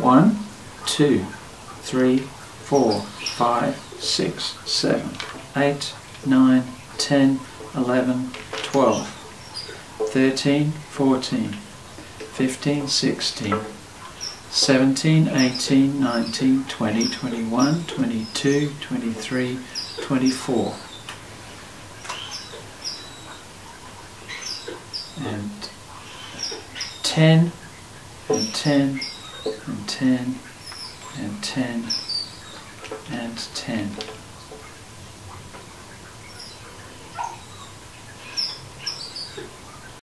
1, 2, 3, 4, 5, 6, 7, 8, 9, 10, 11, 12, 13, 14, 15, 16, 17, 18, 19, 20, 21, 22, 23, 24. And 10, and 10, and 10, and 10, and 10.